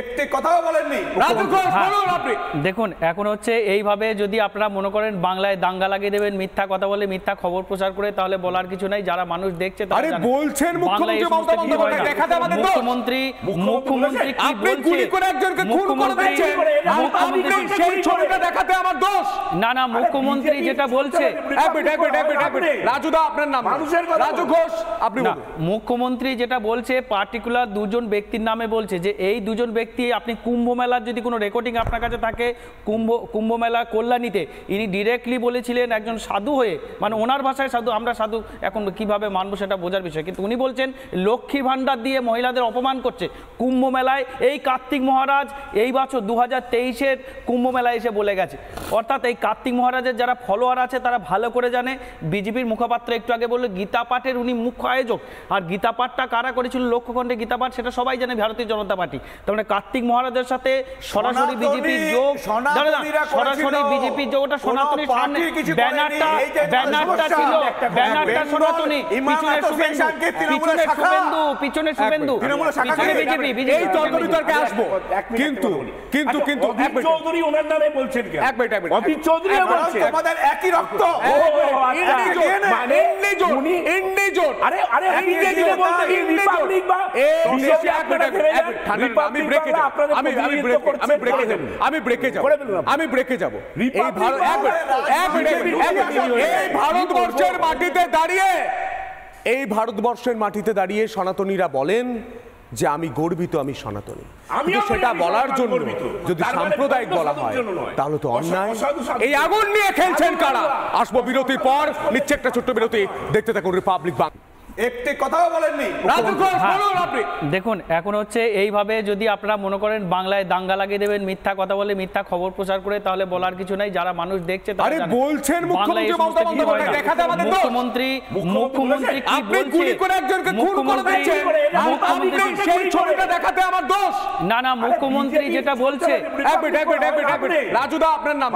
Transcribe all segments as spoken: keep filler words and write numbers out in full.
একটি কথাও বলেননি রাজু ঘোষ। বলুন আপনি। দেখুন, এখন হচ্ছে এইভাবে যদি আপনারা মনে করেন বাংলায় দাঙ্গা লাগিয়ে দেবেন মিথ্যা কথা বলে, মিথ্যা খবর প্রচার করে, তাহলে বলার কিছু নাই। যারা মানুষ দেখছে তারা বলছেন মুখ্যমন্ত্রী মুখ্যমন্ত্রী আপনি গুলি করে একজনকে খুন করে দিয়েছেন, সেই ছবিটা দেখাতে আমার দোষ না না মুখ্যমন্ত্রী যেটা বলছে রাজু দা আপনার নাম রাজু ঘোষ আপনি বলুন। মুখ্যমন্ত্রী যেটা বলছে পার্টিকুলার দুজন ব্যক্তির নামে বলছে, যে এই দুজন ব্যক্তি আপনি কুম্ভ মেলার যদি কোনো রেকর্ডিং আপনার কাছে থাকে, কুম্ভ কুম্ভ মেলা কল্যাণীতে ইনি ডিরেক্টলি বলেছিলেন একজন সাধু হয়ে, মানে ওনার ভাষায় সাধু, আমরা সাধু এখন কিভাবে মানবো সেটা বোঝার বিষয়, কিন্তু উনি বলছেন লক্ষ্মী ভান্ডার দিয়ে মহিলাদের অপমান করছে। কুম্ভ মেলায় এই কার্তিক মহারাজ এই বছর দু হাজার তেইশের কুম্ভ মেলায় এসে বলে গেছে, অর্থাৎ এই কার্তিক মহারাজের যারা ফলোয়ার আছে তারা ভালো করে জানে। বিজেপির মুখপাত্র একটু আগে বললো গীতা পাঠের উনি মুখ্য আয়োজক, আর গীতা পাঠটা কারা করেছিল লক্ষখণ্ডে গীতা পাঠ সেটা সবাই জানে, ভারতীয় জনতা পার্টি। তার মানে কার্তিক মহারাজের সাথে সরাসরি বিজেপির যোগ, সরাসরি বিজেপির যোগটা সনাতনী, সামনে ব্যানারটা ব্যানারটা ছিল ব্যানারটা সনাতনী, পিছনে সুবেন্দু পিছনে সুবেন্দু পিছনে সুবেন্দু পিছনে বিজেপি বিজেপি এই তর্ক বিতর্কে আসবো, কিন্তু কিন্তু কিন্তু অভিক চৌধুরী ওনার নামে বলছেন কেন? এক মিনিট এক মিনিট অভিক চৌধুরী বলছে আমাদের একই রক্ত, মানে উনি ইন্ডিজন। আরে আরে ইন্ডিজন বলতে কি রিপাবলিক বা আমি ব্রেকে যাব আমি আমি ব্রেক আমি ব্রেকে যাব আমি ব্রেকে যাব আমি ব্রেকে যাব এই ভারত এক মিনিট এই ভারতবর্ষের মাটিতে দাঁড়িয়ে এই ভারতবর্ষের মাটিতে দাঁড়িয়ে সনাতনীরা বলেন যে আমি গর্বিত, আমি সনাতনী। কিন্তু সেটা বলার জন্য যদি সাম্প্রদায়িক বলা হয় তাহলে তো অন্যায়। এই আগুন নিয়ে খেলছেন কারা? আসবো বিরতির পর, নিচ্ছে একটা ছোট্ট বিরতি, দেখতে থাকুন রিপাবলিক বাংলা। একটি কথাও বলেননি রাজু ঘোষ। বলুন আপনি। দেখুন, এখন হচ্ছে এইভাবে যদি আপনারা মনে করেন বাংলায় দাঙ্গা লাগিয়ে দেবেন মিথ্যা কথা বলে, মিথ্যা খবর প্রচার করে, তাহলে বলার কিছু নাই। যারা মানুষ দেখছে তারা জানে। আরে বলছেন মুখ্যমন্ত্রী মমতা বন্দ্যোপাধ্যায় দেখাতে আমাদের দোষ। মুখ্যমন্ত্রী মুখ্যমন্ত্রী কি বলছেন? আপনি গুলি করে একজনকে খুন করে দিয়েছেন। মুখ্যমন্ত্রী সেই ছবিটা দেখাতে আমার দোষ না না মুখ্যমন্ত্রী যেটা বলছে রাজু দা আপনার নাম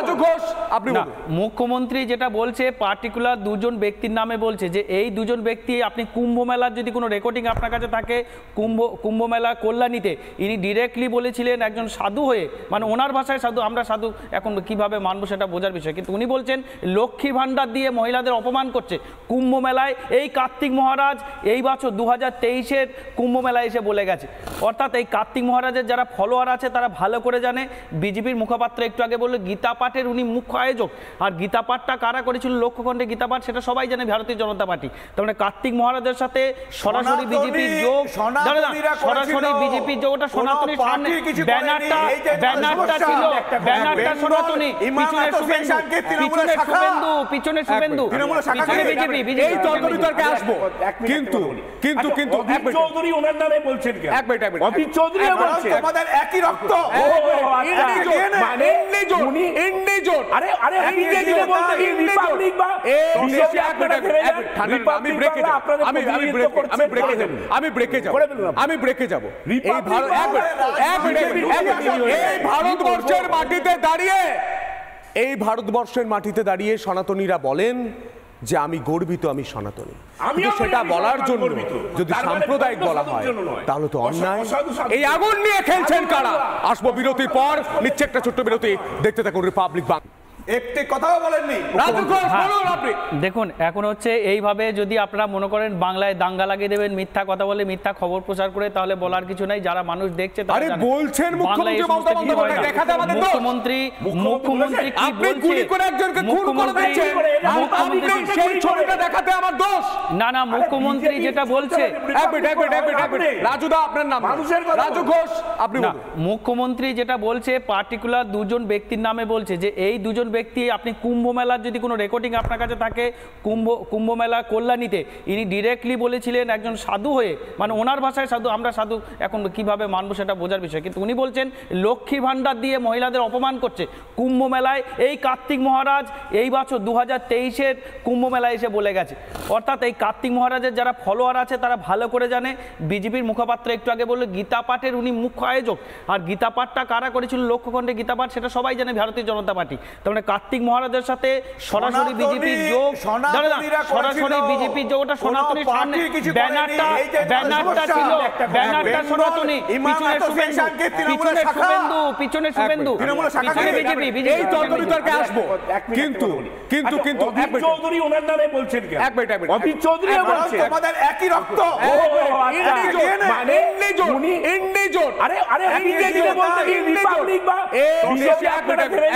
রাজু ঘোষ আপনি বলুন। মুখ্যমন্ত্রী যেটা বলছে পার্টিকুলার দুজন ব্যক্তির নামে বলছে, যে এই দুজন ব্যক্তি আপনি কুম্ভ মেলার যদি কোনো রেকর্ডিং আপনার কাছে থাকে, কুম্ভ কুম্ভ মেলা কল্যাণীতে ইনি ডিরেক্টলি বলেছিলেন একজন সাধু হয়ে, মানে ওনার ভাষায় সাধু, আমরা সাধু এখন কিভাবে মানবো সেটা বোঝার বিষয়, কিন্তু উনি বলছেন লক্ষ্মী ভান্ডার দিয়ে মহিলাদের অপমান করছে। কুম্ভ মেলায় এই কার্তিক মহারাজ এই বছর দু হাজার তেইশের কুম্ভ মেলায় এসে বলে গেছে, অর্থাৎ এই কার্তিক মহারাজের যারা ফলোয়ার আছে তারা ভালো করে জানে। বিজেপির মুখপাত্র একটু আগে বললো গীতা পাঠের উনি মুখ্য আয়োজক, আর গীতা পাঠটা কারা করেছিল লক্ষখণ্ডে গীতা পাঠ সেটা সবাই জানে, ভারতীয় জনতা পার্টি। তার মানে কার্তিক মহারাজের সাথে সরাসরি বিজেপির যোগ, সরাসরি বিজেপির যোগটা সনাতনী, সামনে ব্যানারটা ব্যানারটা ছিল ব্যানারটা সনাতনী, পিছনে সুবেন্দু পিছনে সুবেন্দু পিছনে বিজেপি বিজেপি এই তর্ক বিতর্কে আসবো, কিন্তু কিন্তু কিন্তু অভিক চৌধুরী ওনার নামে বলছেন কেন? এক মিনিট এক মিনিট অভিক চৌধুরী বলছে আমাদের একই রক্ত, মানে উনি ইন্ডিজন। আরে আরে ইন্ডিজন বলতে কি রিপাবলিক বা রিপাবলিক ভারতবর্ষের মাটিতে দাঁড়িয়ে এই ভারতবর্ষের মাটিতে দাঁড়িয়ে সনাতনীরা বলেন যে আমি গর্বিত, আমি সনাতনী। কিন্তু সেটা বলার জন্য যদি সাম্প্রদায়িক বলা হয় তাহলে তো অন্যায়। এই আগুন নিয়ে খেলছেন কারা? আসবো বিরতির পর, নিচ্ছে একটা ছোট্ট বিরতি, দেখতে থাকুন রিপাবলিক বাংলা। একটি কথাও বলেননি রাজু ঘোষ। বলুন আপনি। দেখুন, এখন হচ্ছে এইভাবে যদি আপনারা মনে করেন বাংলায় দাঙ্গা লাগিয়ে দেবেন মিথ্যা কথা বলে, মিথ্যা খবর প্রচার করে, তাহলে বলার কিছু নাই। যারা মানুষ দেখছে তারা জানে। আরে বলছেন মুখ্যমন্ত্রী মমতা বন্দ্যোপাধ্যায় দেখাতে আমাদের দোষ। মুখ্যমন্ত্রী মুখ্যমন্ত্রী কি বলছেন? আপনি গুলি করে একজনকে খুন করে দিয়েছেন। মুখ্যমন্ত্রী সেই ছবিটা দেখাতে আমার দোষ না না মুখ্যমন্ত্রী যেটা বলছে রাজু দা আপনার নাম রাজু ঘোষ আপনি বলুন। মুখ্যমন্ত্রী যেটা বলছে পার্টিকুলার দুজন ব্যক্তির নামে বলছে, যে এই দুজন ব্যক্তি আপনি কুম্ভ মেলার যদি কোনো রেকর্ডিং আপনার কাছে থাকে, কুম্ভ কুম্ভ মেলা কল্যাণীতে ইনি ডিরেক্টলি বলেছিলেন একজন সাধু হয়ে, মানে ওনার ভাষায় সাধু, আমরা সাধু এখন কিভাবে মানবো সেটা বোঝার বিষয়, কিন্তু উনি বলছেন লক্ষ্মী ভান্ডার দিয়ে মহিলাদের অপমান করছে। কুম্ভ মেলায় এই কার্তিক মহারাজ এই বছর দু হাজার তেইশের কুম্ভ মেলায় এসে বলে গেছে, অর্থাৎ এই কার্তিক মহারাজের যারা ফলোয়ার আছে তারা ভালো করে জানে। বিজেপির মুখপাত্র একটু আগে বললো গীতা পাঠের উনি মুখ্য আয়োজক, আর গীতা পাঠটা কারা করেছিল লক্ষখণ্ডে গীতা পাঠ সেটা সবাই জানে, ভারতীয় জনতা পার্টি। তার সেখানে কার্তিক মহারাজের সাথে সরাসরি বিজেপি যোগ, সরাসরি বিজেপি যোগ, ওটা সনাতনী সামনে ব্যানারটা ব্যানারটা ছিল ব্যানারটা সনাতনী, পিছনে সুবেন্দু পিছনে সুবেন্দু পিছনে সুবেন্দু পিছনে বিজেপি বিজেপি এই তর্ক বিতর্কে আসবো। কিন্তু কিন্তু কিন্তু অভি চৌধুরী ওনার নামে বলছেন কেন? এক মিনিট, অভি চৌধুরী বলছেন আমাদের একই রক্ত, মানে উনি ইন্ডি জোট। আরে আরে ইন্ডি জোট বলতে কি রিপাবলিক বা বিজেপি?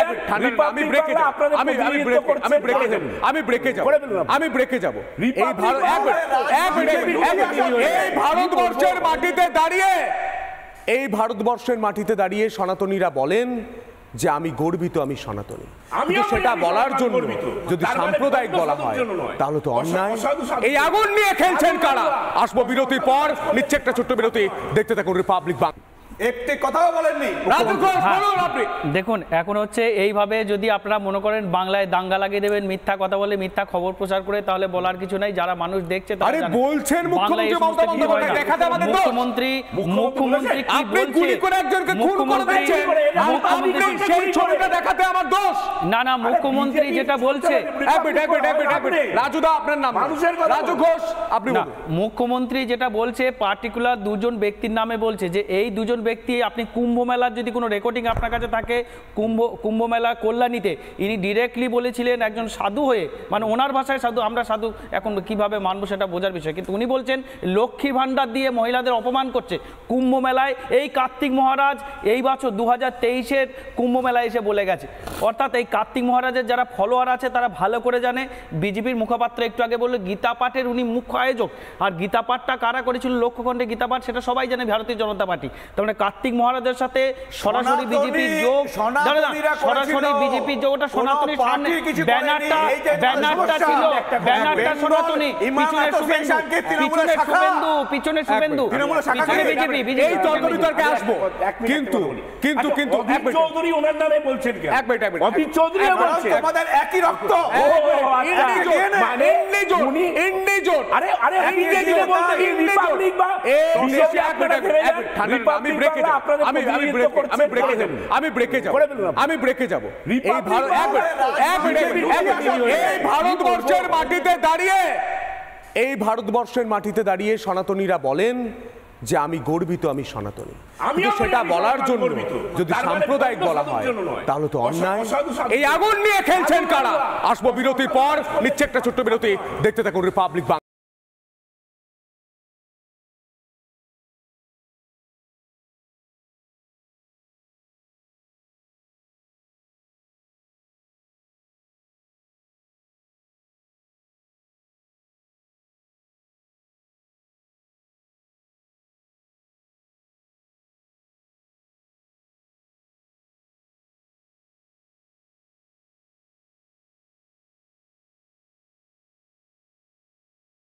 এক মিনিট, আমি ব্রেকে যাব, আমি আমি ব্রেকে আমি ব্রেকে যাব আমি ব্রেকে যাব আমি ব্রেকে যাব এই ভারত এক মিনিট এই ভারতবর্ষের মাটিতে দাঁড়িয়ে এই ভারতবর্ষের মাটিতে দাঁড়িয়ে সনাতনীরা বলেন যে আমি গর্বিত, আমি সনাতনী। সেটা বলার জন্য যদি সাম্প্রদায়িক বলা হয় তাহলে তো অন্যায়। এই আগুন নিয়ে খেলছেন কারা? আসবো বিরতির পর, নিচ্ছে একটা ছোট্ট বিরতি, দেখতে থাকুন রিপাবলিক বাংলা। দেখুন, এখন হচ্ছে এইভাবে যদি আপনারা মনে করেন বাংলায় দাঙ্গা লাগিয়ে দেবেন, মিথ্যা কথা বলে, মিথ্যা খবর প্রচার করে, তাহলে বলার কিছু নাই। যারা মানুষ দেখছে মুখ্যমন্ত্রী মুখ্যমন্ত্রী না না মুখ্যমন্ত্রী যেটা বলছে, রাজুদা আপনার নাম রাজু ঘোষ, আপনি মুখ্যমন্ত্রী যেটা বলছে পার্টিকুলার দুজন ব্যক্তির নামে বলছে, যে এই দুজন ব্যক্তি, আপনি কুম্ভ মেলার যদি কোনো রেকর্ডিং আপনার কাছে থাকে, কুম্ভ কুম্ভ মেলা কল্যাণীতে ইনি ডিরেক্টলি বলেছিলেন একজন সাধু হয়ে, মানে ওনার ভাষায় সাধু, আমরা সাধু এখন কীভাবে মানবো সেটা বোঝার বিষয়, কিন্তু উনি বলছেন লক্ষ্মী ভাণ্ডার দিয়ে মহিলাদের অপমান করছে কুম্ভ মেলায়। এই কার্তিক মহারাজ এই বছর দু হাজার তেইশের কুম্ভ মেলায় এসে বলে গেছে, অর্থাৎ এই কার্তিক মহারাজের যারা ফলোয়ার আছে তারা ভালো করে জানে। বিজেপির মুখপাত্র একটু আগে বললো গীতা পাঠের উনি মুখ্য আয়োজক, আর গীতা পাঠটা কারা করেছিল? লক্ষখণ্ডে গীতা পাঠ, সেটা সবাই জানে, ভারতীয় জনতা পার্টি। তার মানে কার্তিক মহারাজের সাথে সরাসরি বিজেপি যোগ, সরাসরি বিজেপি যোগ, ওটা সনাতনী সামনে ব্যানারটা ব্যানারটা ছিল ব্যানারটা সনাতনী, পিছনে সুবেন্দু পিছনে সুবেন্দু পিছনে বিজেপি বিজেপি এই তর্ক বিতর্কে আসবো। কিন্তু কিন্তু কিন্তু অভি চৌধুরী ওনার নামে বলছেন কেন? এক মিনিট, অভি চৌধুরী বলছেন আমাদের একই রক্ত, মানে উনি ইন্ডি জোট। আরে আরে ইন্ডি জোট বলতে কি রিপাবলিক বা বিজেপি? এক মিনিট, আমি ব্রেকে যাব আমি আমি ব্রেকে আমি ব্রেকে যাব আমি ব্রেকে যাব আমি ব্রেকে যাব এই ভারত এক মিনিট এই ভারতবর্ষের মাটিতে দাঁড়িয়ে এই ভারতবর্ষের মাটিতে দাঁড়িয়ে সনাতনীরা বলেন যে আমি গর্বিত, আমি সনাতনী। সেটা বলার জন্য যদি সাম্প্রদায়িক বলা হয় তাহলে তো অন্যায়। এই আগুন নিয়ে খেলছেন কারা? আসবো বিরতির পর, নিচ্ছে একটা ছোট্ট বিরতি, দেখতে থাকুন রিপাবলিক বাংলা।